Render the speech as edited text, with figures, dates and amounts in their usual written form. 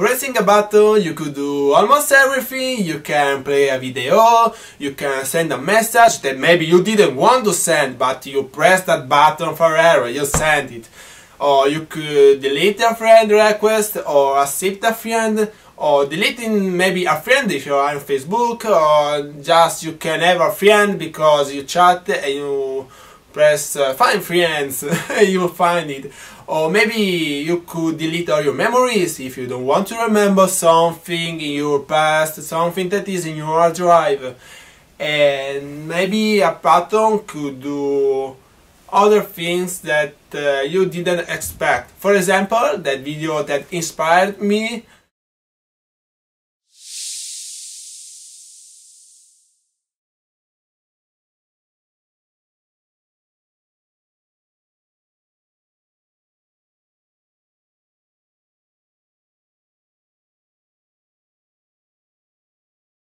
Pressing a button you could do almost everything. You can play a video, you can send a message that maybe you didn't want to send, but you press that button for error, you send it. Or you could delete a friend request, or accept a friend, or deleting maybe a friend if you are on Facebook, or just you can have a friend because you chat and you press find friends, you find it. Or maybe you could delete all your memories if you don't want to remember something in your past, something that is in your hard drive. And maybe a button could do other things that you didn't expect. For example, that video that inspired me.